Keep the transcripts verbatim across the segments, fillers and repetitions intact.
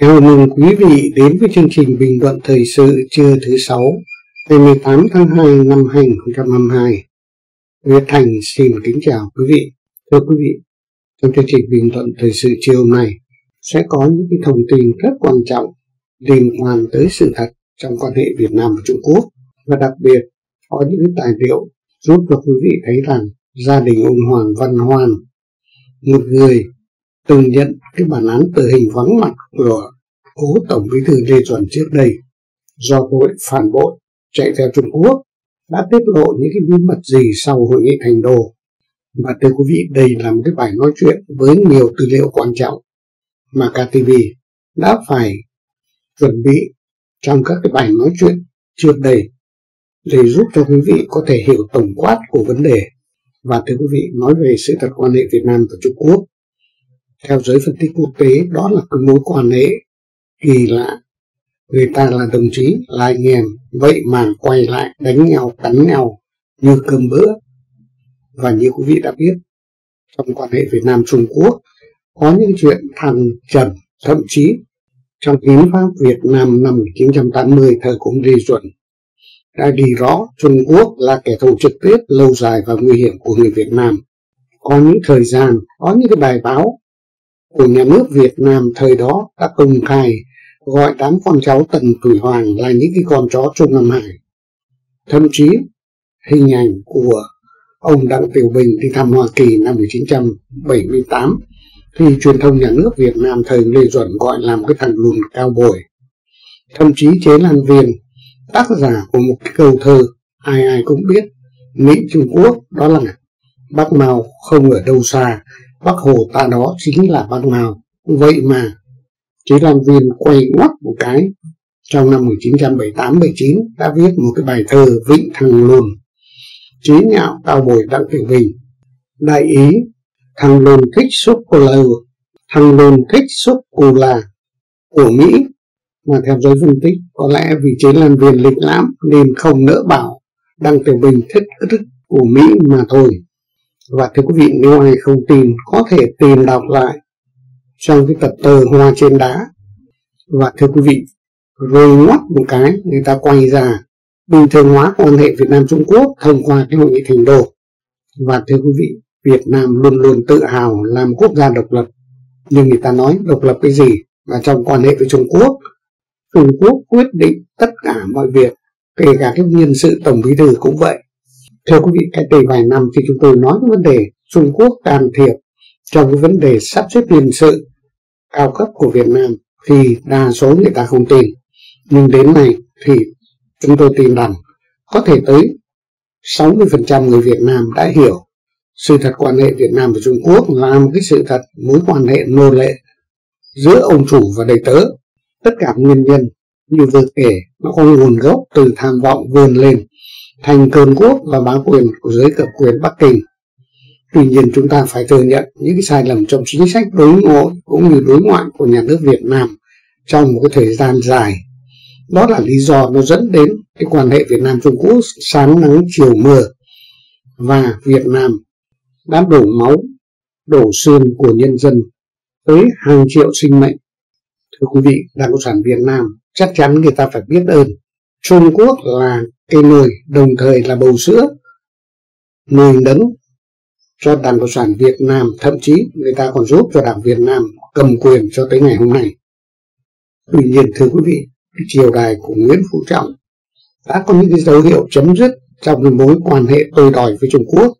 Chào mừng quý vị đến với chương trình bình luận thời sự trưa thứ sáu ngày mười tám tháng hai năm hai nghìn không trăm hai mươi hai. Việt Thành xin kính chào quý vị. Thưa quý vị, trong chương trình bình luận thời sự chiều hôm nay sẽ có những cái thông tin rất quan trọng liên quan tới sự thật trong quan hệ Việt Nam và Trung Quốc, và đặc biệt có những cái tài liệu giúp cho quý vị thấy rằng gia đình ông Hoàng Văn Hoan, một người từng nhận cái bản án tử hình vắng mặt của cố Tổng Bí thư Lê Duẩn trước đây do tội phản bội chạy theo Trung Quốc, đã tiết lộ những cái bí mật gì sau hội nghị Thành Đô. Và thưa quý vị, đây là một cái bài nói chuyện với nhiều tư liệu quan trọng mà ca tê vê đã phải chuẩn bị trong các cái bài nói chuyện trước đây để giúp cho quý vị có thể hiểu tổng quát của vấn đề. Và thưa quý vị, nói về sự thật quan hệ Việt Nam và Trung Quốc, theo giới phân tích quốc tế, đó là cái mối quan hệ kỳ lạ. Người ta là đồng chí, là anh em, vậy mà quay lại đánh nhau, cắn nhau như cơm bữa. Và như quý vị đã biết, trong quan hệ Việt Nam-Trung Quốc có những chuyện thăng trầm, thậm chí trong hiến pháp Việt Nam năm một nghìn chín trăm tám mươi thời của ông Lê Duẩn đã đi rõ Trung Quốc là kẻ thù trực tiếp, lâu dài và nguy hiểm của người Việt Nam. Có những thời gian, có những cái bài báo của nhà nước Việt Nam thời đó đã công khai gọi đám con cháu Tần Thủy Hoàng là những cái con chó Trung Nam Hải. Thậm chí hình ảnh của ông Đặng Tiểu Bình đi thăm Hoa Kỳ năm một nghìn chín trăm bảy mươi tám thì truyền thông nhà nước Việt Nam thời Lê Duẩn gọi là một cái thằng lùn cao bồi. Thậm chí Chế Lan Viên, tác giả của một cái câu thơ ai ai cũng biết Mỹ Trung Quốc, đó là Bác Mao không ở đâu xa, Bác Hồ ta đó chính là Bác Mao. Vậy mà Chế Lan Viên quay ngoắt một cái, trong năm một nghìn chín trăm bảy mươi tám bảy mươi chín đã viết một cái bài thơ Vịnh Thằng Lùn chế nhạo cao bồi Đặng Tiểu Bình. Đại ý: thằng lùn thích súp cô la, thằng lùn thích súp cô la của Mỹ. Mà theo giới phân tích, có lẽ vì Chế Lan Viên lịch lãm nên không nỡ bảo Đặng Tiểu Bình thích ức của Mỹ mà thôi. Và thưa quý vị, nếu ai không tin có thể tìm đọc lại trong cái tập tờ Hoa Trên Đá. Và thưa quý vị, rồi ngoắt một cái, người ta quay ra bình thường hóa quan hệ Việt Nam Trung Quốc thông qua cái hội nghị Thành Đô. Và thưa quý vị, Việt Nam luôn luôn tự hào làm quốc gia độc lập, nhưng người ta nói độc lập cái gì? Và trong quan hệ với Trung Quốc, Trung Quốc quyết định tất cả mọi việc, kể cả cái nhân sự Tổng Bí thư cũng vậy. Thưa quý vị, cách đây vài năm khi chúng tôi nói về vấn đề Trung Quốc can thiệp trong cái vấn đề sắp xếp nhân sự cao cấp của Việt Nam thì đa số người ta không tin. Nhưng đến nay thì chúng tôi tin rằng có thể tới sáu mươi phần trăm người Việt Nam đã hiểu sự thật quan hệ Việt Nam và Trung Quốc là một cái sự thật mối quan hệ nô lệ giữa ông chủ và đầy tớ. Tất cả nguyên nhân như vừa kể nó có nguồn gốc từ tham vọng vươn lên thành cường quốc và bá quyền của giới cầm quyền Bắc Kinh. Tuy nhiên, chúng ta phải thừa nhận những cái sai lầm trong chính sách đối nội cũng như đối ngoại của nhà nước Việt Nam trong một cái thời gian dài. Đó là lý do nó dẫn đến cái quan hệ Việt Nam-Trung Quốc sáng nắng chiều mưa, và Việt Nam đã đổ máu, đổ xương của nhân dân tới hàng triệu sinh mệnh. Thưa quý vị, Đảng Cộng sản Việt Nam chắc chắn người ta phải biết ơn. Trung Quốc là cây nồi, đồng thời là bầu sữa, nồi nấng cho Đảng Cộng sản Việt Nam, thậm chí người ta còn giúp cho Đảng Việt Nam cầm quyền cho tới ngày hôm nay. Tuy nhiên, thưa quý vị, triều đại của Nguyễn Phú Trọng đã có những cái dấu hiệu chấm dứt trong mối quan hệ tôi đòi với Trung Quốc.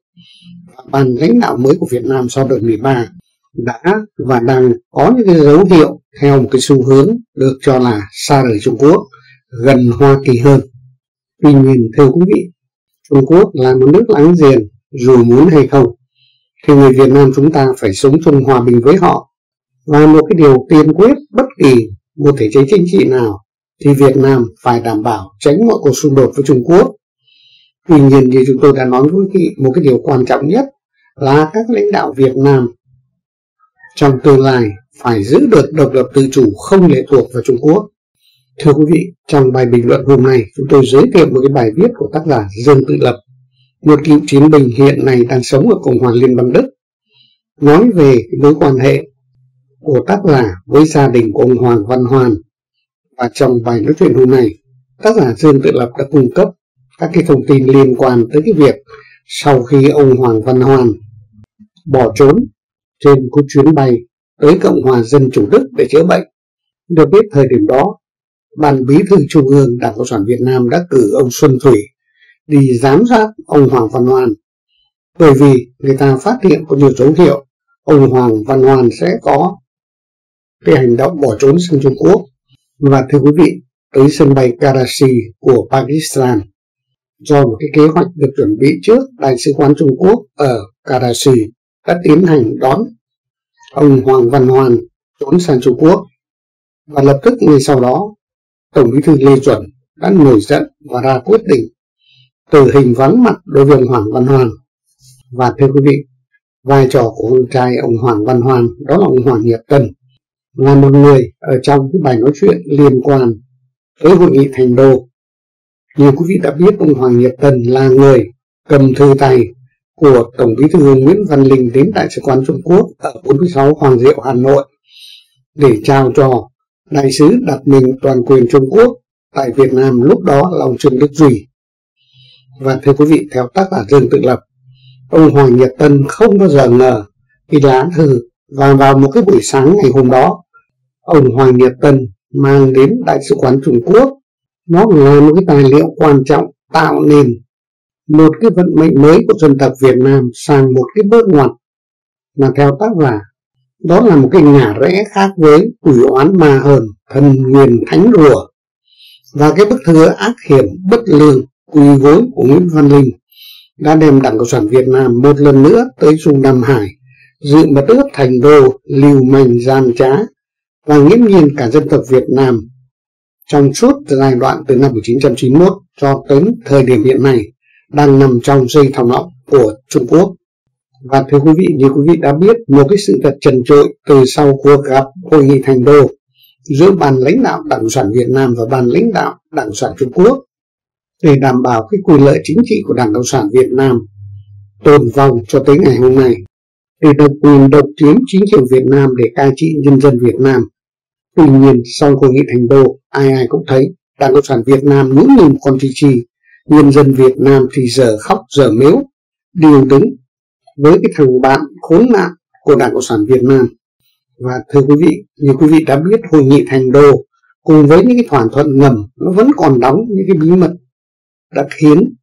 Ban lãnh đạo mới của Việt Nam sau đợt mười ba đã và đang có những cái dấu hiệu theo một cái xu hướng được cho là xa rời Trung Quốc, gần Hoa Kỳ hơn. Tuy nhiên, thưa quý vị, Trung Quốc là một nước láng giềng, dù muốn hay không thì người Việt Nam chúng ta phải sống chung hòa bình với họ. Và một cái điều tiên quyết bất kỳ một thể chế chính trị nào thì Việt Nam phải đảm bảo tránh mọi cuộc xung đột với Trung Quốc. Tuy nhiên, như chúng tôi đã nói với quý vị, một cái điều quan trọng nhất là các lãnh đạo Việt Nam trong tương lai phải giữ được độc lập tự chủ, không lệ thuộc vào Trung Quốc. Thưa quý vị, trong bài bình luận hôm nay, chúng tôi giới thiệu một cái bài viết của tác giả Dương Tự Lập, một cựu chiến binh hiện nay đang sống ở Cộng hòa Liên bang Đức, nói về mối quan hệ của tác giả với gia đình của ông Hoàng Văn Hoàn. Và trong bài nói chuyện hôm nay, tác giả Dương Tự Lập đã cung cấp các cái thông tin liên quan tới cái việc sau khi ông Hoàng Văn Hoàn bỏ trốn trên cái chuyến bay tới Cộng hòa Dân chủ Đức để chữa bệnh. Được biết thời điểm đó, Ban Bí thư Trung ương Đảng Cộng sản Việt Nam đã cử ông Xuân Thủy đi giám sát ông Hoàng Văn Hoàn, bởi vì người ta phát hiện có nhiều dấu hiệu ông Hoàng Văn Hoàn sẽ có cái hành động bỏ trốn sang Trung Quốc. Và thưa quý vị, tới sân bay Karachi của Pakistan, do một cái kế hoạch được chuẩn bị trước, Đại sứ quán Trung Quốc ở Karachi đã tiến hành đón ông Hoàng Văn Hoàn trốn sang Trung Quốc. Và lập tức ngay sau đó, Tổng Bí thư Lê Duẩn đã nổi giận và ra quyết định tử hình vắng mặt đối với ông Hoàng Văn Hoàn. Và thưa quý vị, vai trò của con trai ông Hoàng Văn Hoàn, đó là ông Hoàng Nhật Tân, là một người ở trong cái bài nói chuyện liên quan tới hội nghị Thành Đô. Như quý vị đã biết, ông Hoàng Nhật Tân là người cầm thư tay của Tổng Bí thư Nguyễn Văn Linh đến Đại sứ quán Trung Quốc ở bốn mươi sáu Hoàng Diệu, Hà Nội để trao cho Đại sứ đặc mệnh toàn quyền Trung Quốc tại Việt Nam, lúc đó là ông Trương Đức Duy. Và thưa quý vị, theo tác giả Dương Tự Lập, ông Hoàng Nhật Tân không bao giờ ngờ khi lá thư, và vào một cái buổi sáng ngày hôm đó, ông Hoàng Nhật Tân mang đến Đại sứ quán Trung Quốc, nó là một cái tài liệu quan trọng tạo nên một cái vận mệnh mới của dân tộc Việt Nam sang một cái bước ngoặt mà theo tác giả, đó là một cái ngả rẽ khác với quỷ oán ma hờn, thần nguyền thánh rùa và cái bức thư ác hiểm bất lương quỳ gối của Nguyễn Văn Linh đã đem Đảng Cộng sản Việt Nam một lần nữa tới vùng Nam Hải, dự mật ướp Thành Đô, lưu manh gian trá và nghiễm nhiên cả dân tộc Việt Nam trong suốt giai đoạn từ năm một nghìn chín trăm chín mươi mốt cho đến thời điểm hiện nay đang nằm trong dây thòng lọng của Trung Quốc. Và thưa quý vị, như quý vị đã biết, một cái sự thật trần trội từ sau cuộc gặp hội nghị Thành Đô giữa Ban lãnh đạo Đảng Cộng sản Việt Nam và Ban lãnh đạo Đảng Cộng sản Trung Quốc để đảm bảo cái quyền lợi chính trị của Đảng Cộng sản Việt Nam tồn vong cho tới ngày hôm nay, để độc quyền độc chiếm chính trường Việt Nam để cai trị nhân dân Việt Nam. Tuy nhiên, sau hội nghị Thành Đô, ai ai cũng thấy Đảng Cộng sản Việt Nam nhún nhường con chi chi, nhân dân Việt Nam thì giờ khóc giờ mếu, điều đứng với cái thằng bạn khốn nạn của Đảng Cộng sản Việt Nam. Và thưa quý vị, như quý vị đã biết, hội nghị Thành Đô cùng với những cái thỏa thuận ngầm nó vẫn còn đóng những cái bí mật đã khiến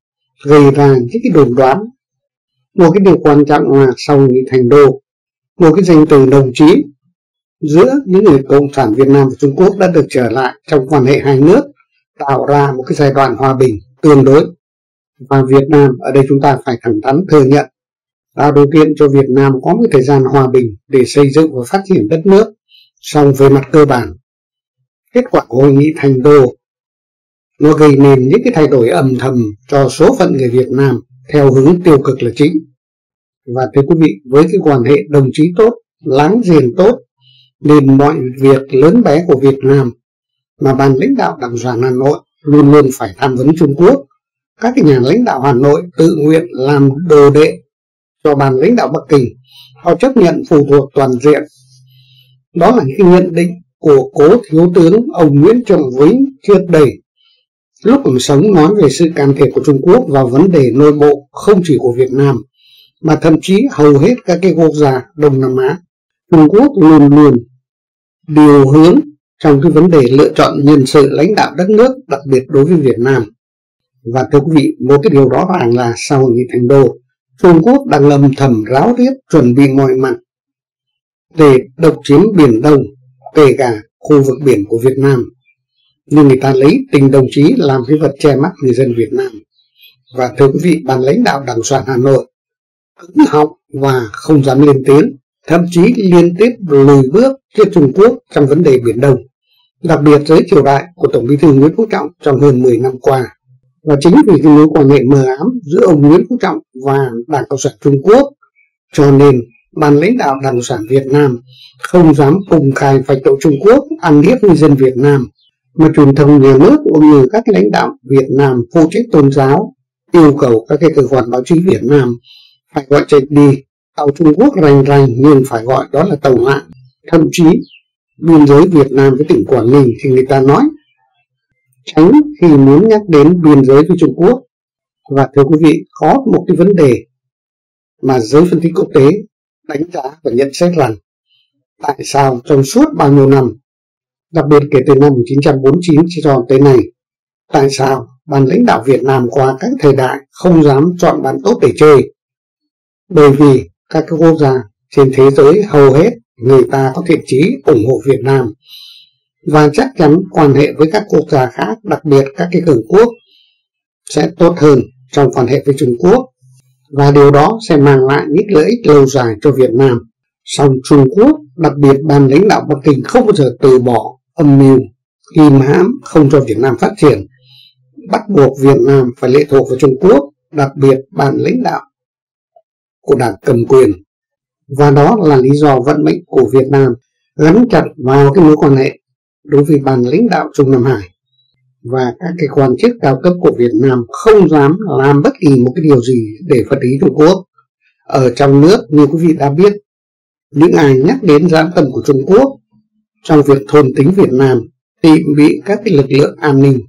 gây ra những cái đồn đoán. Một cái điều quan trọng là sau hội nghị Thành Đô, một cái danh từ đồng chí giữa những người Cộng sản Việt Nam và Trung Quốc đã được trở lại trong quan hệ hai nước, tạo ra một cái giai đoạn hòa bình tương đối. Và Việt Nam ở đây chúng ta phải thẳng thắn thừa nhận, tạo điều kiện cho Việt Nam có một thời gian hòa bình để xây dựng và phát triển đất nước. Song về mặt cơ bản, kết quả của hội nghị Thành Đô nó gây nên những cái thay đổi âm thầm cho số phận người Việt Nam theo hướng tiêu cực là chính. Và thưa quý vị, với cái quan hệ đồng chí tốt, láng giềng tốt, nên mọi việc lớn bé của Việt Nam mà Ban lãnh đạo Đảng Cộng sản Hà Nội luôn luôn phải tham vấn Trung Quốc. Các nhà lãnh đạo Hà Nội tự nguyện làm đồ đệ cho Ban lãnh đạo Bắc Kinh, họ chấp nhận phụ thuộc toàn diện. Đó là những nhận định của cố thiếu tướng ông Nguyễn Trọng Vĩnh trước đây, lúc còn sống, nói về sự can thiệp của Trung Quốc vào vấn đề nội bộ không chỉ của Việt Nam mà thậm chí hầu hết các cái quốc gia Đông Nam Á. Trung Quốc luôn luôn điều hướng trong cái vấn đề lựa chọn nhân sự lãnh đạo đất nước, đặc biệt đối với Việt Nam. Và thưa quý vị, một cái điều rõ ràng là sau hội nghị Thành Đô, Trung Quốc đang âm thầm ráo riết chuẩn bị mọi mặt để độc chiếm Biển Đông, kể cả khu vực biển của Việt Nam. Nhưng người ta lấy tình đồng chí làm cái vật che mắt người dân Việt Nam. Và thưa quý vị, Ban lãnh đạo Đảng Cộng sản Hà Nội cứng họng và không dám lên tiếng, thậm chí liên tiếp lùi bước trước Trung Quốc trong vấn đề Biển Đông, đặc biệt dưới triều đại của Tổng Bí thư Nguyễn Phú Trọng trong hơn mười năm qua. Và chính vì cái mối quan hệ mờ ám giữa ông Nguyễn Phú Trọng và Đảng Cộng sản Trung Quốc, cho nên Ban lãnh đạo Đảng Cộng sản Việt Nam không dám công khai vạch tội Trung Quốc ăn hiếp người dân Việt Nam, mà truyền thông nhà nước cũng như các lãnh đạo Việt Nam phụ trách tôn giáo yêu cầu các cái cơ quan báo chí Việt Nam phải gọi trạch đi tàu Trung Quốc rành rành, nhưng phải gọi đó là tàu hạng thậm chí biên giới Việt Nam với tỉnh Quảng Ninh thì người ta nói tránh khi muốn nhắc đến biên giới với Trung Quốc. Và thưa quý vị, có một cái vấn đề mà giới phân tích quốc tế đánh giá và nhận xét rằng tại sao trong suốt bao nhiêu năm, đặc biệt kể từ năm một nghìn chín trăm bốn mươi chín cho tới nay, tại sao ban lãnh đạo Việt Nam qua các thời đại không dám chọn bạn tốt để chơi? Bởi vì các cái quốc gia trên thế giới hầu hết người ta có thiện chí ủng hộ Việt Nam, và chắc chắn quan hệ với các quốc gia khác, đặc biệt các cái cường quốc, sẽ tốt hơn trong quan hệ với Trung Quốc, và điều đó sẽ mang lại những lợi ích lâu dài cho Việt Nam. Song Trung Quốc, đặc biệt ban lãnh đạo Bắc Kinh, không bao giờ từ bỏ âm mưu kìm hãm không cho Việt Nam phát triển, bắt buộc Việt Nam phải lệ thuộc vào Trung Quốc, đặc biệt ban lãnh đạo của đảng cầm quyền. Và đó là lý do vận mệnh của Việt Nam gắn chặt vào cái mối quan hệ đối với ban lãnh đạo Trung Nam Hải, và các cái quan chức cao cấp của Việt Nam không dám làm bất kỳ một cái điều gì để phật ý Trung Quốc. Ở trong nước, như quý vị đã biết, những ai nhắc đến dã tâm của Trung Quốc trong việc thôn tính Việt Nam thì bị các cái lực lượng an ninh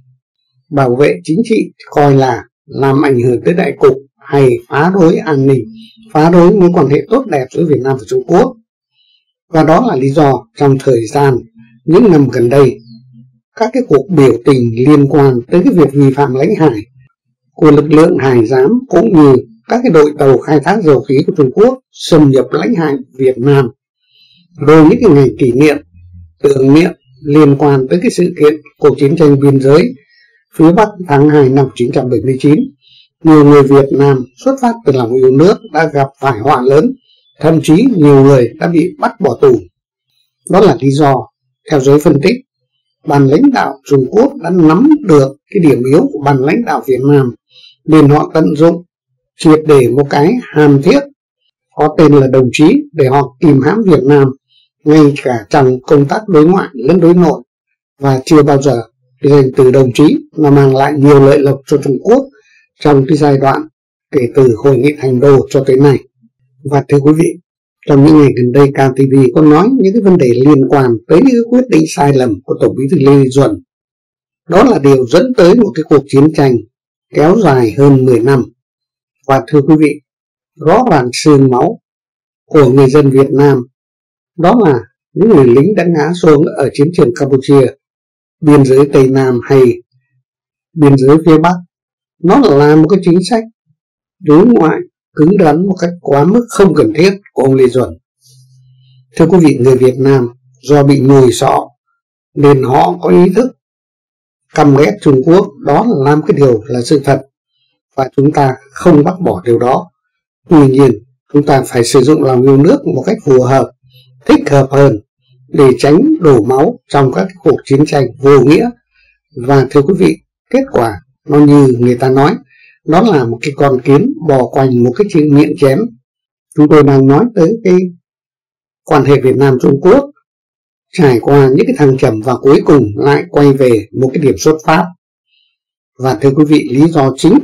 bảo vệ chính trị coi là làm ảnh hưởng tới đại cục hay phá rối an ninh, phá rối mối quan hệ tốt đẹp giữa Việt Nam và Trung Quốc. Và đó là lý do trong thời gian những năm gần đây, các cái cuộc biểu tình liên quan tới cái việc vi phạm lãnh hải của lực lượng hải giám cũng như các cái đội tàu khai thác dầu khí của Trung Quốc xâm nhập lãnh hải Việt Nam, rồi những cái ngày kỷ niệm tưởng niệm liên quan tới cái sự kiện cuộc chiến tranh biên giới phía Bắc tháng hai năm một nghìn chín trăm bảy mươi chín, nhiều người Việt Nam xuất phát từ lòng yêu nước đã gặp phải họa lớn, thậm chí nhiều người đã bị bắt bỏ tù. Đó là lý do, theo giới phân tích, ban lãnh đạo Trung Quốc đã nắm được cái điểm yếu của ban lãnh đạo Việt Nam, nên họ tận dụng triệt để một cái hàm thiết có tên là đồng chí để họ kìm hãm Việt Nam, ngay cả trong công tác đối ngoại lẫn đối nội. Và chưa bao giờ cái danh từ đồng chí mà mang lại nhiều lợi lộc cho Trung Quốc trong cái giai đoạn kể từ hội nghị Thành Đô cho tới nay. Và thưa quý vị, trong những ngày gần đây, ca tê vê có nói những cái vấn đề liên quan tới những quyết định sai lầm của Tổng bí thư Lê Duẩn. Đó là điều dẫn tới một cái cuộc chiến tranh kéo dài hơn mười năm. Và thưa quý vị, rõ ràng xương máu của người dân Việt Nam đó là những người lính đã ngã xuống ở chiến trường Campuchia, biên giới Tây Nam hay biên giới phía Bắc. Nó là một cái chính sách đối ngoại cứng rắn một cách quá mức không cần thiết của ông Lê Duẩn. Thưa quý vị, người Việt Nam do bị nhồi sọ nên họ có ý thức căm ghét Trung Quốc, đó là làm cái điều là sự thật, và chúng ta không bác bỏ điều đó. Tuy nhiên, chúng ta phải sử dụng lòng yêu nước một cách phù hợp, thích hợp hơn để tránh đổ máu trong các cuộc chiến tranh vô nghĩa. Và thưa quý vị, kết quả nó như người ta nói, đó là một cái con kiến bò quanh một cái chữ miệng chém. Chúng tôi đang nói tới cái quan hệ Việt Nam Trung Quốc trải qua những cái thăng trầm và cuối cùng lại quay về một cái điểm xuất phát. Và thưa quý vị, lý do chính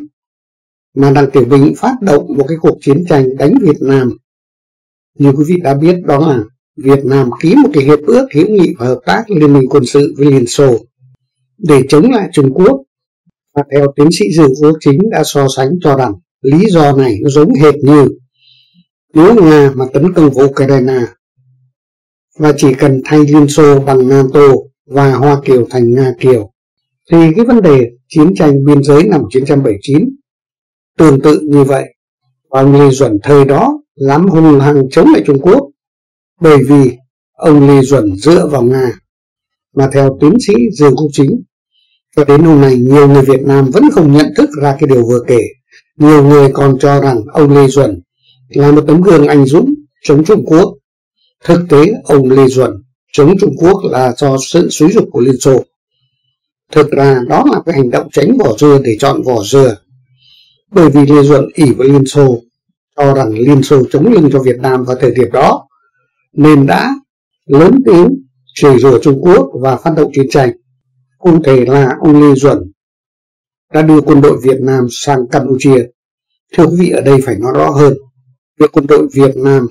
mà Đặng Tiểu Bình phát động một cái cuộc chiến tranh đánh Việt Nam, như quý vị đã biết, đó là Việt Nam ký một cái hiệp ước hữu nghị và hợp tác liên minh quân sự với Liên Xô để chống lại Trung Quốc. Và theo tiến sĩ Dương Quốc Chính đã so sánh cho rằng lý do này nó giống hệt như nếu Nga mà tấn công vào Ukraine và chỉ cần thay Liên Xô bằng NATO và Hoa Kiều thành Nga Kiều, thì cái vấn đề chiến tranh biên giới năm một nghìn chín trăm bảy mươi chín tương tự như vậy. Và ông Lê Duẩn thời đó dám hung hăng chống lại Trung Quốc bởi vì ông Lê Duẩn dựa vào Nga. Mà theo tiến sĩ Dương Quốc Chính, cho đến hôm nay, nhiều người Việt Nam vẫn không nhận thức ra cái điều vừa kể. Nhiều người còn cho rằng ông Lê Duẩn là một tấm gương anh dũng chống Trung Quốc. Thực tế, ông Lê Duẩn chống Trung Quốc là do sự xúi dục của Liên Xô. Thực ra, đó là cái hành động tránh vỏ dưa để chọn vỏ dưa. Bởi vì Lê Duẩn ỷ với Liên Xô, cho rằng Liên Xô chống lưng cho Việt Nam vào thời điểm đó, nên đã lớn tiếng chửi rủa Trung Quốc và phát động chiến tranh. Cụ thể là ông Lê Duẩn đã đưa quân đội Việt Nam sang Campuchia. Thưa quý vị, ở đây phải nói rõ hơn, việc quân đội Việt Nam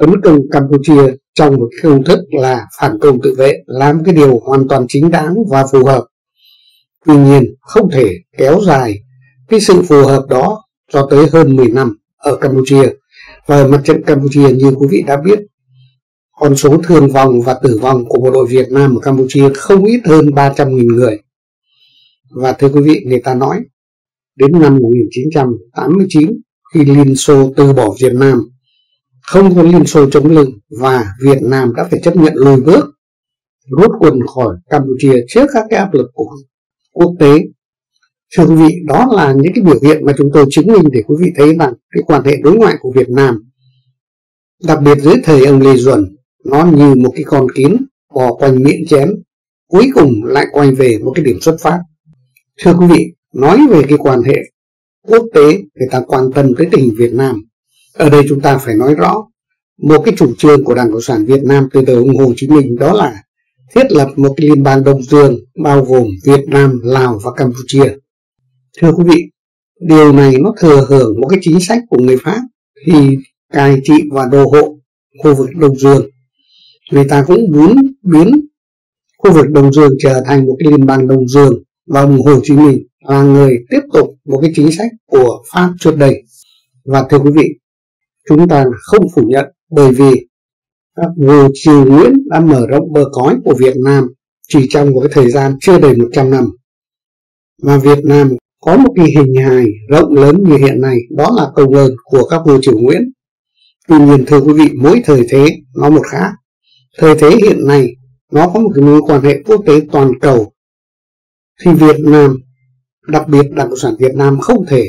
tấn công Campuchia trong một phương thức là phản công tự vệ là một cái điều hoàn toàn chính đáng và phù hợp. Tuy nhiên, không thể kéo dài cái sự phù hợp đó cho tới hơn mười năm ở Campuchia. Và ở mặt trận Campuchia, như quý vị đã biết, con số thương vong và tử vong của bộ đội Việt Nam ở Campuchia không ít hơn ba trăm nghìn người. Và thưa quý vị, người ta nói đến năm một nghìn chín trăm tám mươi chín, khi Liên Xô từ bỏ Việt Nam, không có Liên Xô chống lưng và Việt Nam đã phải chấp nhận lùi bước, rút quân khỏi Campuchia trước các cái áp lực của quốc tế. Thưa quý vị, đó là những cái biểu hiện mà chúng tôi chứng minh để quý vị thấy rằng cái quan hệ đối ngoại của Việt Nam, đặc biệt dưới thời ông Lê Duẩn, nó như một cái con kiến bò quanh miệng chén, cuối cùng lại quay về một cái điểm xuất phát. Thưa quý vị, nói về cái quan hệ quốc tế, người ta quan tâm tới tình Việt Nam. Ở đây chúng ta phải nói rõ một cái chủ trương của Đảng Cộng sản Việt Nam từ đời ông Hồ Chí Minh, đó là thiết lập một cái liên bang Đông Dương bao gồm Việt Nam, Lào và Campuchia. Thưa quý vị, điều này nó thừa hưởng một cái chính sách của người Pháp thì cai trị và đô hộ khu vực Đông Dương. Người ta cũng muốn biến khu vực Đông Dương trở thành một cái liên bang Đông Dương, và ông Hồ Chí Minh là người tiếp tục một cái chính sách của Pháp trước đây. Và thưa quý vị, chúng ta không phủ nhận, bởi vì các vua Triều Nguyễn đã mở rộng bờ cõi của Việt Nam chỉ trong một cái thời gian chưa đầy một trăm năm. Và Việt Nam có một cái hình hài rộng lớn như hiện nay, đó là công ơn của các vua Triều Nguyễn. Tuy nhiên thưa quý vị, mỗi thời thế nó một khác. Thời thế hiện nay nó có một cái mối quan hệ quốc tế toàn cầu, thì Việt Nam, đặc biệt Đảng Cộng sản Việt Nam, không thể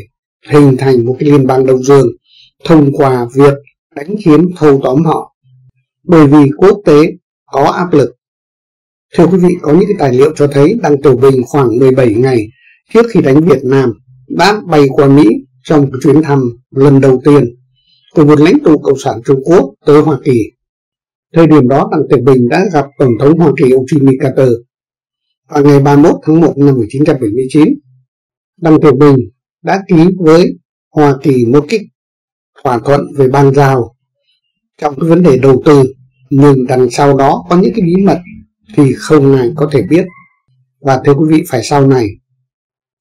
hình thành một cái liên bang Đông Dương thông qua việc đánh chiếm thâu tóm họ, bởi vì quốc tế có áp lực. Thưa quý vị, có những cái tài liệu cho thấy Đặng Tiểu Bình khoảng mười bảy ngày trước khi đánh Việt Nam đã bay qua Mỹ trong chuyến thăm lần đầu tiên của một lãnh tụ Cộng sản Trung Quốc tới Hoa Kỳ. Thời điểm đó, Đặng Tiểu Bình đã gặp Tổng thống Hoa Kỳ ông Jimmy Carter. Vào ngày ba mươi mốt tháng một năm một nghìn chín trăm bảy mươi chín, Đặng Tiểu Bình đã ký với Hoa Kỳ một cái thỏa thuận về ban giao trong cái vấn đề đầu tư, nhưng đằng sau đó có những cái bí mật thì không ai có thể biết. Và thưa quý vị, phải sau này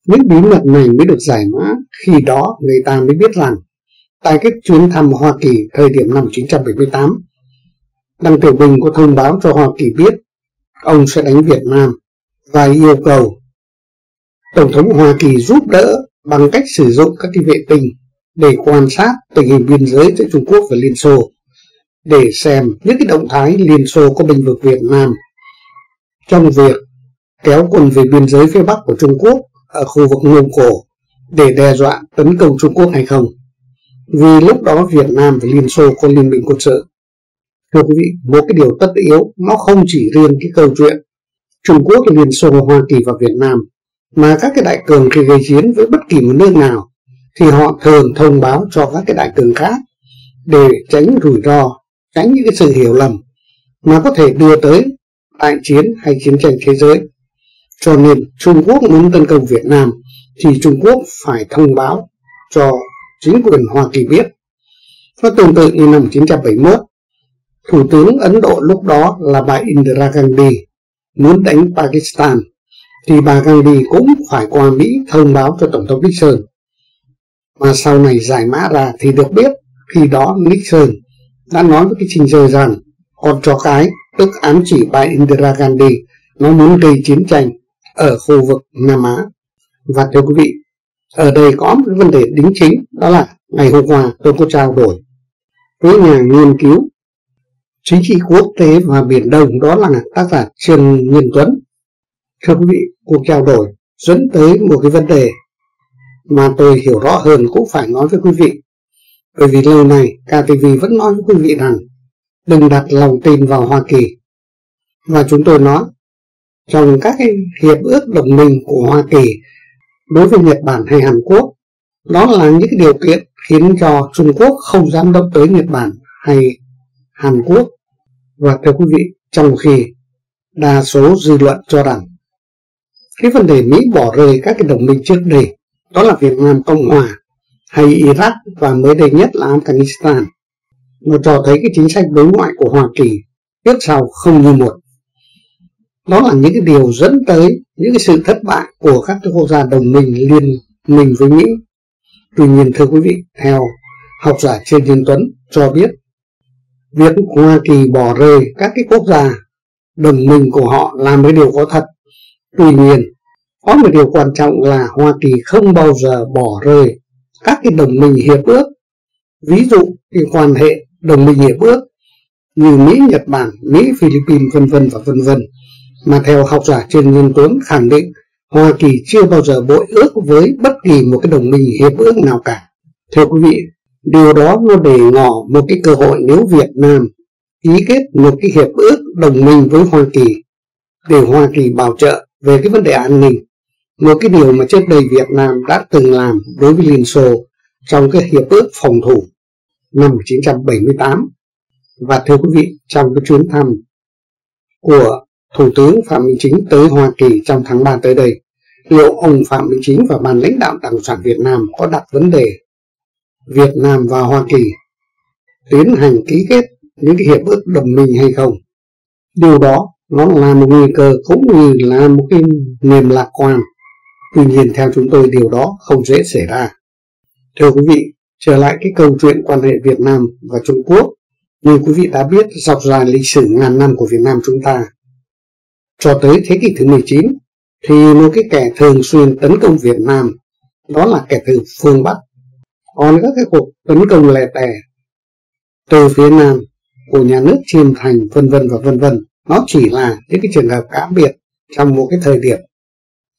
những bí mật này mới được giải mã, khi đó người ta mới biết rằng tại cái chuyến thăm Hoa Kỳ thời điểm năm một nghìn chín trăm bảy mươi tám, Đặng Tiểu Bình có thông báo cho Hoa Kỳ biết ông sẽ đánh Việt Nam và yêu cầu Tổng thống Hoa Kỳ giúp đỡ bằng cách sử dụng các cái vệ tinh để quan sát tình hình biên giới giữa Trung Quốc và Liên Xô, để xem những cái động thái Liên Xô có bênh vực Việt Nam trong việc kéo quân về biên giới phía Bắc của Trung Quốc ở khu vực Mông Cổ để đe dọa tấn công Trung Quốc hay không. Vì lúc đó Việt Nam và Liên Xô có liên minh quân sự. Thưa quý vị, một cái điều tất yếu, nó không chỉ riêng cái câu chuyện Trung Quốc, Liên Xô, Hoa Kỳ và Việt Nam, mà các cái đại cường khi gây chiến với bất kỳ một nước nào thì họ thường thông báo cho các cái đại cường khác để tránh rủi ro, tránh những cái sự hiểu lầm mà có thể đưa tới đại chiến hay chiến tranh thế giới. Cho nên Trung Quốc muốn tấn công Việt Nam thì Trung Quốc phải thông báo cho chính quyền Hoa Kỳ biết. Nó tương tự như năm một nghìn chín trăm bảy mươi mốt, Thủ tướng Ấn Độ lúc đó là bà Indira Gandhi muốn đánh Pakistan thì bà Gandhi cũng phải qua Mỹ thông báo cho Tổng thống Nixon. Mà sau này giải mã ra thì được biết khi đó Nixon đã nói với Kissinger rằng con chó cái, tức ám chỉ bà Indira Gandhi, nó muốn gây chiến tranh ở khu vực Nam Á. Và thưa quý vị, ở đây có một vấn đề đính chính, đó là ngày hôm qua tôi có trao đổi với nhà nghiên cứu chính trị quốc tế và Biển Đông, đó là tác giả Trương Nhân Tuấn. Thưa quý vị, cuộc trao đổi dẫn tới một cái vấn đề mà tôi hiểu rõ hơn cũng phải nói với quý vị. Bởi vì lâu nay ca tê vê vẫn nói với quý vị rằng đừng đặt lòng tin vào Hoa Kỳ. Và chúng tôi nói trong các cái hiệp ước đồng minh của Hoa Kỳ đối với Nhật Bản hay Hàn Quốc, đó là những điều kiện khiến cho Trung Quốc không dám động tới Nhật Bản hay Hàn Quốc. Và thưa quý vị, trong khi đa số dư luận cho rằng cái vấn đề Mỹ bỏ rơi các cái đồng minh trước đây, đó là Việt Nam Cộng Hòa hay Iraq và mới đây nhất là Afghanistan, nó cho thấy cái chính sách đối ngoại của Hoa Kỳ trước sau không như một. Đó là những cái điều dẫn tới những cái sự thất bại của các quốc gia đồng minh liên minh với Mỹ. Tuy nhiên thưa quý vị, theo học giả Trương Tiến Tuấn cho biết, việc Hoa Kỳ bỏ rơi các cái quốc gia đồng minh của họ là một điều có thật. Tuy nhiên, có một điều quan trọng là Hoa Kỳ không bao giờ bỏ rơi các cái đồng minh hiệp ước. Ví dụ cái quan hệ đồng minh hiệp ước như Mỹ, Nhật Bản, Mỹ, Philippines, vân vân và vân vân, mà theo học giả Trương Nhân Tuấn khẳng định Hoa Kỳ chưa bao giờ bội ước với bất kỳ một cái đồng minh hiệp ước nào cả. Thưa quý vị, điều đó nó để ngỏ một cái cơ hội nếu Việt Nam ký kết một cái hiệp ước đồng minh với Hoa Kỳ để Hoa Kỳ bảo trợ về cái vấn đề an ninh, một cái điều mà trước đây Việt Nam đã từng làm đối với Liên Xô trong cái hiệp ước phòng thủ năm một nghìn chín trăm bảy mươi tám. Và thưa quý vị, trong cái chuyến thăm của Thủ tướng Phạm Minh Chính tới Hoa Kỳ trong tháng ba tới đây, liệu ông Phạm Minh Chính và ban lãnh đạo Đảng Cộng sản Việt Nam có đặt vấn đề Việt Nam và Hoa Kỳ tiến hành ký kết những cái hiệp ước đồng minh hay không? Điều đó nó là một nguy cơ cũng như là một cái niềm lạc quan. Tuy nhiên theo chúng tôi điều đó không dễ xảy ra. Thưa quý vị, trở lại cái câu chuyện quan hệ Việt Nam và Trung Quốc, như quý vị đã biết, dọc dài lịch sử ngàn năm của Việt Nam chúng ta cho tới thế kỷ thứ mười chín thì một cái kẻ thường xuyên tấn công Việt Nam đó là kẻ thù phương Bắc. Còn các cái cuộc tấn công lẻ tẻ từ phía Nam của nhà nước Chiêm Thành vân vân và vân vân, nó chỉ là những cái trường hợp cá biệt trong một cái thời điểm.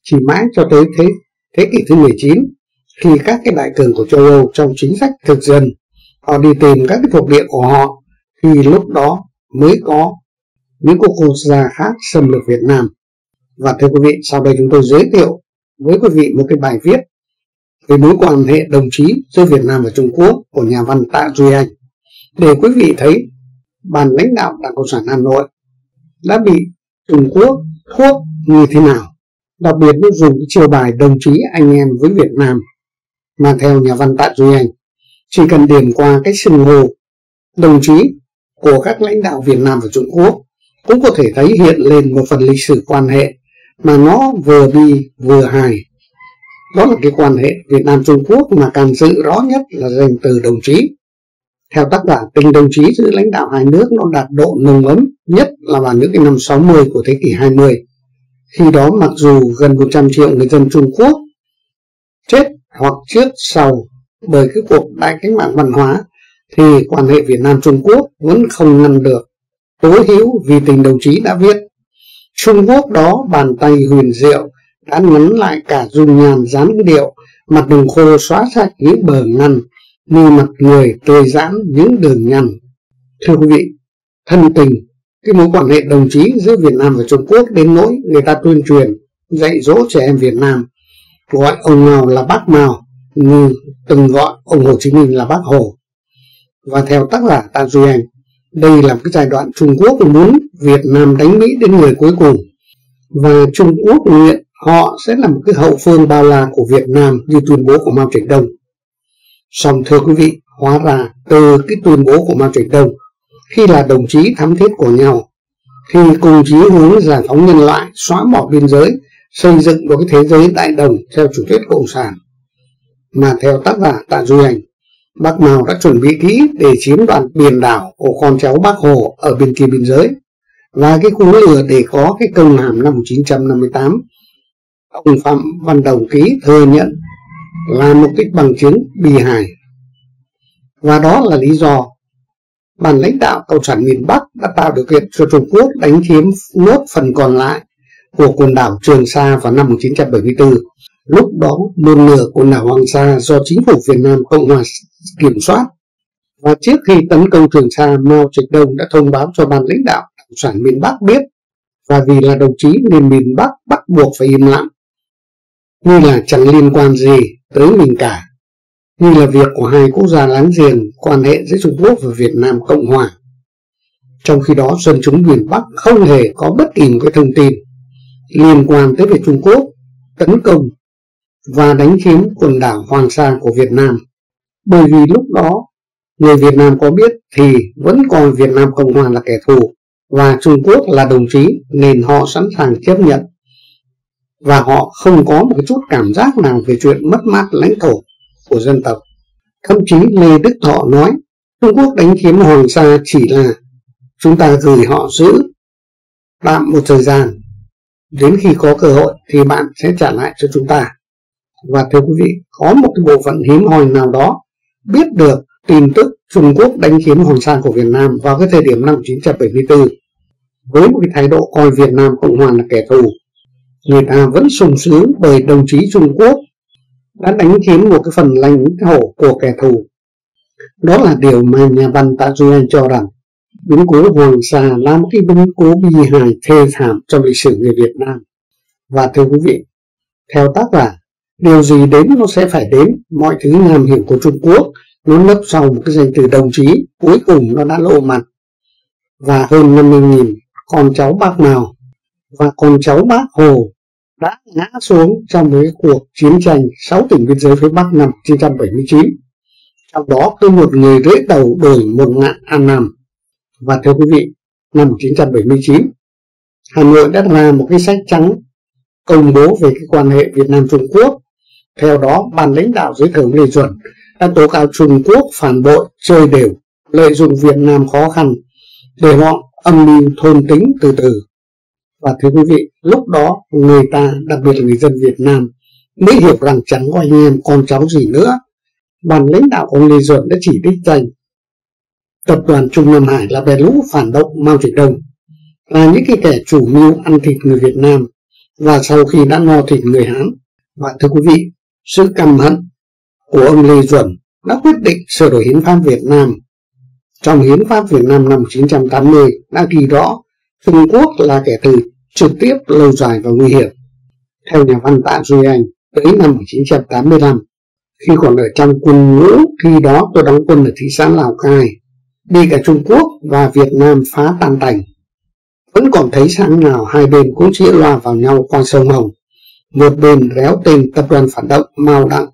Chỉ mãi cho tới thế, thế kỷ thứ mười chín, khi các cái đại cường của châu Âu trong chính sách thực dân họ đi tìm các cái thuộc địa của họ, thì lúc đó mới có những quốc gia khác xâm lược Việt Nam. Và thưa quý vị, sau đây chúng tôi giới thiệu với quý vị một cái bài viết về mối quan hệ đồng chí giữa Việt Nam và Trung Quốc của nhà văn Tạ Duy Anh, để quý vị thấy ban lãnh đạo Đảng Cộng sản Hà Nội đã bị Trung Quốc thuốc như thế nào, đặc biệt nó dùng cái chiêu bài đồng chí anh em với Việt Nam. Mà theo nhà văn Tạ Duy Anh, chỉ cần điểm qua cách xưng hô đồng chí của các lãnh đạo Việt Nam và Trung Quốc cũng có thể thấy hiện lên một phần lịch sử quan hệ mà nó vừa bi vừa hài. Đó là cái quan hệ Việt Nam Trung Quốc mà can dự rõ nhất là danh từ đồng chí. Theo tác giả, tình đồng chí giữa lãnh đạo hai nước nó đạt độ nồng ấm nhất là vào những cái năm sáu mươi của thế kỷ hai mươi. Khi đó mặc dù gần một trăm triệu người dân Trung Quốc chết hoặc trước sau bởi cái cuộc đại cách mạng văn hóa, thì quan hệ Việt Nam Trung Quốc vẫn không ngăn được tố hữu vì tình đồng chí đã viết. Trung Quốc đó bàn tay huyền diệu đã ngắn lại cả dung nhàn gián điệu, mặt đồng khô xóa sạch những bờ ngăn, như mặt người tươi giãn những đường nhằn. Thưa quý vị, thân tình cái mối quan hệ đồng chí giữa Việt Nam và Trung Quốc đến nỗi người ta tuyên truyền dạy dỗ trẻ em Việt Nam gọi ông Mao là bác Mao, như từng gọi ông Hồ Chí Minh là bác Hồ. Và theo tác giả Tạ Duy Anh, đây là một cái giai đoạn Trung Quốc muốn Việt Nam đánh Mỹ đến người cuối cùng, và Trung Quốc nguyện họ sẽ là một cái hậu phương bao la của Việt Nam như tuyên bố của Mao Trạch Đông. Song thưa quý vị, hóa ra từ cái tuyên bố của Mao Trạch Đông, khi là đồng chí thắm thiết của nhau, khi cùng chí hướng giải phóng nhân loại, xóa bỏ biên giới, xây dựng một cái thế giới đại đồng theo chủ thuyết cộng sản, mà theo tác giả Tạ Duy Anh, bác Mao đã chuẩn bị kỹ để chiếm đoạt biển đảo của con cháu bác Hồ ở bên kia biên giới, và cái cú lừa để có cái công hàm năm một nghìn chín trăm năm mươi tám ông Phạm Văn Đồng ký thừa nhận là một cái bằng chứng bì hài. Và đó là lý do ban lãnh đạo Cộng sản miền Bắc đã tạo điều kiện cho Trung Quốc đánh chiếm nốt phần còn lại của quần đảo Trường Sa vào năm một nghìn chín trăm bảy mươi tư. Lúc đó một nửa quần đảo Hoàng Sa do chính phủ Việt Nam Cộng hòa kiểm soát. Và trước khi tấn công Trường Sa, Mao Trạch Đông đã thông báo cho ban lãnh đạo Cộng sản miền Bắc biết, và vì là đồng chí nên miền Bắc bắt buộc phải im lặng, như là chẳng liên quan gì tới mình cả, như là việc của hai quốc gia láng giềng quan hệ giữa Trung Quốc và Việt Nam Cộng hòa. Trong khi đó dân chúng miền Bắc không hề có bất kỳ một cái thông tin liên quan tới việc Trung Quốc tấn công và đánh chiếm quần đảo Hoàng Sa của Việt Nam, bởi vì lúc đó người Việt Nam có biết thì vẫn coi Việt Nam Cộng Hòa là kẻ thù và Trung Quốc là đồng chí, nên họ sẵn sàng chấp nhận. Và họ không có một chút cảm giác nào về chuyện mất mát lãnh thổ của dân tộc. Thậm chí Lê Đức Thọ nói, Trung Quốc đánh chiếm Hoàng Sa chỉ là chúng ta gửi họ giữ tạm một thời gian. Đến khi có cơ hội thì bạn sẽ trả lại cho chúng ta. Và thưa quý vị, có một cái bộ phận hiếm hoi nào đó biết được tin tức Trung Quốc đánh chiếm Hoàng Sa của Việt Nam vào cái thời điểm năm một nghìn chín trăm bảy mươi tư. Với một cái thái độ coi Việt Nam Cộng Hòa là kẻ thù, người ta vẫn sùng sướng bởi đồng chí Trung Quốc đã đánh chiếm một cái phần lãnh thổ của kẻ thù. Đó là điều mà nhà văn Tạ Duy Anh cho rằng biến cố Hoàng Sa là một cái biến cố bi hài thê thảm trong lịch sử người Việt Nam. Và thưa quý vị, theo tác giả, điều gì đến nó sẽ phải đến. Mọi thứ nham hiểm của Trung Quốc nó nấp sau một cái danh từ đồng chí, cuối cùng nó đã lộ mặt. Và hơn năm mươi nghìn con cháu bác Mao và con cháu bác Hồ đã ngã xuống trong một cuộc chiến tranh sáu tỉnh biên giới phía Bắc năm một nghìn chín trăm bảy mươi chín. Trong đó có một người rễ đầu đổi một ngạn An Nam. Và thưa quý vị, năm một nghìn chín trăm bảy mươi chín, Hà Nội đã ra một cái sách trắng công bố về cái quan hệ Việt Nam-Trung Quốc. Theo đó, ban lãnh đạo dưới thời Lê Duẩn đã tố cáo Trung Quốc phản bội, chơi đều, lợi dụng Việt Nam khó khăn để họ âm mưu thôn tính từ từ. Và thưa quý vị, lúc đó người ta, đặc biệt là người dân Việt Nam, mới hiểu rằng chẳng có anh em con cháu gì nữa. Ban lãnh đạo ông Lê Duẩn đã chỉ đích danh Tập đoàn Trung Nam Hải là bè lũ phản động Mao Trạch Đông, là những cái kẻ chủ mưu ăn thịt người Việt Nam và sau khi đã no thịt người Hán. Và thưa quý vị, sự căm hận của ông Lê Duẩn đã quyết định sửa đổi Hiến pháp Việt Nam. Trong Hiến pháp Việt Nam năm một nghìn chín trăm tám mươi đã ghi rõ Trung Quốc là kẻ thù trực tiếp, lâu dài và nguy hiểm. Theo nhà văn Tạ Duy Anh, tới năm một nghìn chín trăm tám mươi lăm, khi còn ở trong quân ngũ, khi đó tôi đóng quân ở thị xã Lào Cai, bị cả Trung Quốc và Việt Nam phá tan tành. Vẫn còn thấy sáng nào hai bên cũng chĩa loa vào nhau qua sông Hồng. Một bên réo tên tập đoàn phản động Mao Đặng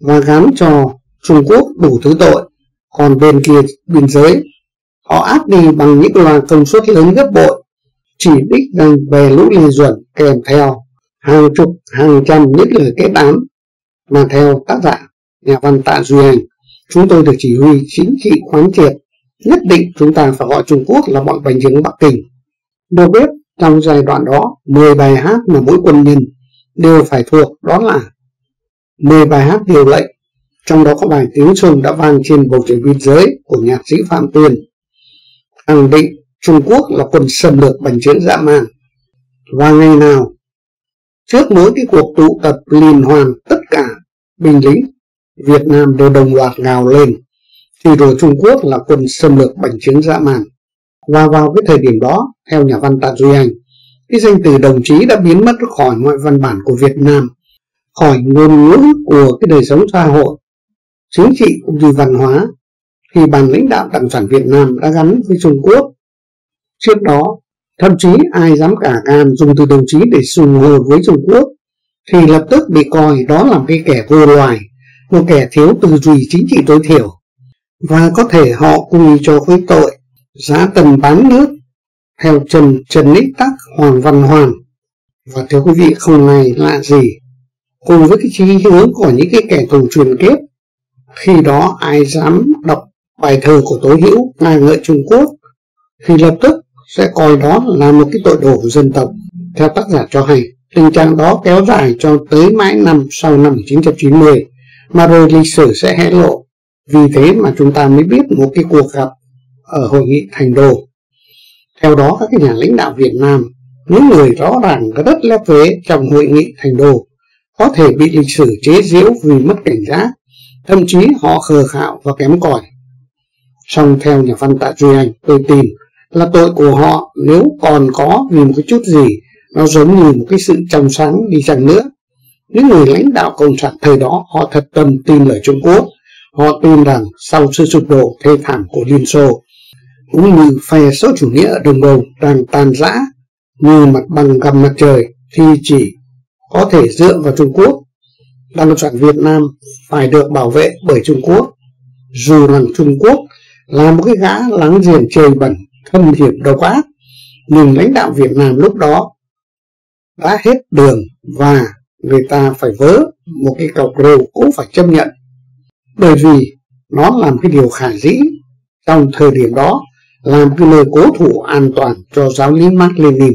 và gán cho Trung Quốc đủ thứ tội, còn bên kia biên giới họ áp đi bằng những loa công suất lớn gấp bội, chỉ đích danh về lũ Lê Duẩn, kèm theo hàng chục hàng trăm những lời kết án. Mà theo tác giả nhà văn Tạ Duy Anh, chúng tôi được chỉ huy chính trị khoán triệt, nhất định chúng ta phải gọi Trung Quốc là bọn bành trướng Bắc Kinh. Được biết, trong giai đoạn đó, mười bài hát mà mỗi quân nhân đều phải thuộc, đó là mười bài hát điều lệnh, trong đó có bài Tiếng Sông đã vang trên bầu trời biên giới của nhạc sĩ Phạm Tuyên, khẳng định Trung Quốc là quân xâm lược bành trướng dã man. Và ngày nào trước mỗi cái cuộc tụ tập liên hoàn, tất cả binh lính Việt Nam đều đồng loạt ngào lên thì rồi Trung Quốc là quân xâm lược bành trướng dã man. Và vào cái thời điểm đó, theo nhà văn Tạ Duy Anh, cái danh từ đồng chí đã biến mất khỏi mọi văn bản của Việt Nam, khỏi ngôn ngữ của cái đời sống xã hội, chính trị cũng như văn hóa, thì ban lãnh đạo Đảng Cộng sản Việt Nam đã gắn với Trung Quốc. Trước đó, thậm chí ai dám cả gan dùng từ đồng chí để xung hô với Trung Quốc thì lập tức bị coi đó là một cái kẻ vô loài, một kẻ thiếu tư duy chính trị tối thiểu, và có thể họ quy cho cái tội giá tần bán nước theo Trần Trần Ích Tắc, Hoàng Văn Hoàn. Và thưa quý vị, không này lạ gì, cùng với cái chí hướng của những cái kẻ thù truyền kiếp, khi đó ai dám đọc bài thơ của Tố Hữu ca ngợi Trung Quốc thì lập tức sẽ coi đó là một cái tội đồ của dân tộc. Theo tác giả cho hay, tình trạng đó kéo dài cho tới mãi năm sau năm một nghìn chín trăm chín mươi, mà rồi lịch sử sẽ hé lộ. Vì thế mà chúng ta mới biết một cái cuộc gặp ở hội nghị Thành Đô. Theo đó, các cái nhà lãnh đạo Việt Nam, những người rõ ràng có rất lép vế trong hội nghị Thành Đô, có thể bị lịch sử chế giễu vì mất cảnh giác, thậm chí họ khờ khạo và kém cỏi. Song theo nhà văn Tạ Duy Anh, tôi tin là tội của họ nếu còn có vì một cái chút gì nó giống như một cái sự trong sáng đi chăng nữa. Những người lãnh đạo cộng sản thời đó, họ thật tâm tin lời Trung Quốc, họ tin rằng sau sự sụp đổ thê thảm của Liên Xô, cũng như phe xã hội chủ nghĩa ở Đông Âu đang tan rã như mặt bằng gặp mặt trời, thì chỉ có thể dựa vào Trung Quốc. Đảng Cộng sản Việt Nam phải được bảo vệ bởi Trung Quốc. dù rằng Trung Quốc là một cái gã láng giềng trời bẩn, thâm hiểm độc ác, nhưng lãnh đạo Việt Nam lúc đó đã hết đường và người ta phải vớ một cái cọc râu cũng phải chấp nhận, bởi vì nó làm cái điều khả dĩ trong thời điểm đó, làm cái nơi cố thủ an toàn cho giáo lý Mác Lênin.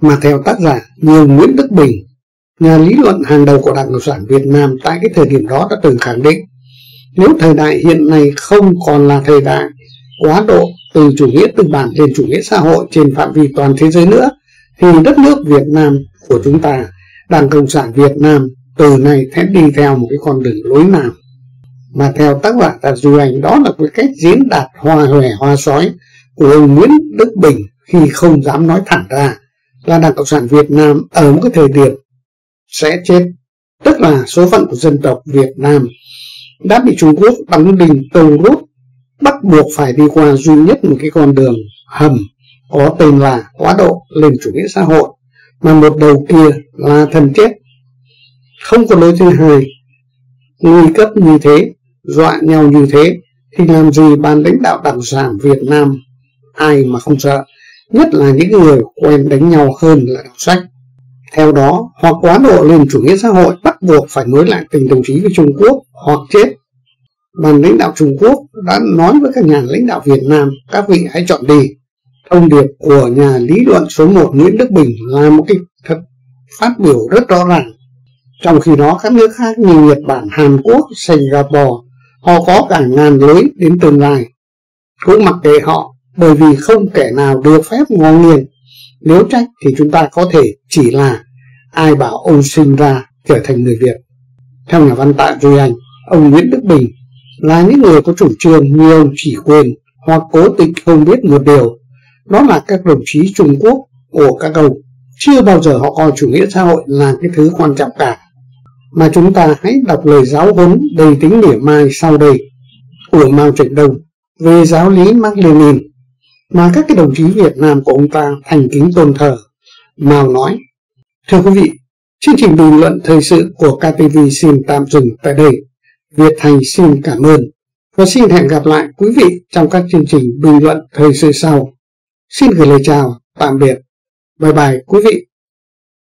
Mà theo tác giả như Nguyễn Đức Bình, nhà lý luận hàng đầu của Đảng Cộng sản Việt Nam tại cái thời điểm đó đã từng khẳng định, nếu thời đại hiện nay không còn là thời đại quá độ từ chủ nghĩa tư bản lên chủ nghĩa xã hội trên phạm vi toàn thế giới nữa, thì đất nước Việt Nam của chúng ta, Đảng Cộng sản Việt Nam từ nay sẽ đi theo một cái con đường lối nào. Mà theo tác giả Tạ Duy Anh, đó là cái cách diễn đạt hoa hòe hoa sói của ông Nguyễn Đức Bình khi không dám nói thẳng ra là Đảng Cộng sản Việt Nam ở một cái thời điểm sẽ chết, tức là số phận của dân tộc Việt Nam đã bị Trung Quốc đóng đinh tông rút, bắt buộc phải đi qua duy nhất một cái con đường hầm có tên là quá độ lên chủ nghĩa xã hội, mà một đầu kia là thần chết. Không có lối thứ hai. Nguy cấp như thế, dọa nhau như thế, thì làm gì ban lãnh đạo Đảng Cộng sản Việt Nam ai mà không sợ, nhất là những người quen đánh nhau hơn là đọc sách. Theo đó, hoặc quá độ lên chủ nghĩa xã hội bắt buộc phải nối lại tình đồng chí với Trung Quốc, hoặc chết. Ban lãnh đạo Trung Quốc đã nói với các nhà lãnh đạo Việt Nam, các vị hãy chọn đi. Thông điệp của nhà lý luận số một Nguyễn Đức Bình là một cái thật phát biểu rất rõ ràng. Trong khi đó, các nước khác như Nhật Bản, Hàn Quốc, Singapore, họ có cả ngàn lối đến tương lai, cũng mặc kệ họ, bởi vì không kẻ nào được phép ngó nghiêng. Nếu trách thì chúng ta có thể chỉ là ai bảo ông sinh ra trở thành người Việt. Theo nhà văn Tạ Duy Anh, ông Nguyễn Đức Bình là những người có chủ trương như ông chỉ quên hoặc cố tình không biết một điều, đó là các đồng chí Trung Quốc của các ông chưa bao giờ họ coi chủ nghĩa xã hội là cái thứ quan trọng cả. Mà chúng ta hãy đọc lời giáo huấn đầy tính mỉa mai sau đây của Mao Trạch Đông về giáo lý Mác Lênin mà các cái đồng chí Việt Nam của ông ta thành kính tôn thờ. Mao nói: thưa quý vị, chương trình bình luận thời sự của ca tê vê xin tạm dừng tại đây. Việt Thành xin cảm ơn và xin hẹn gặp lại quý vị trong các chương trình bình luận thời sự sau. Xin gửi lời chào, tạm biệt. Bye bye quý vị.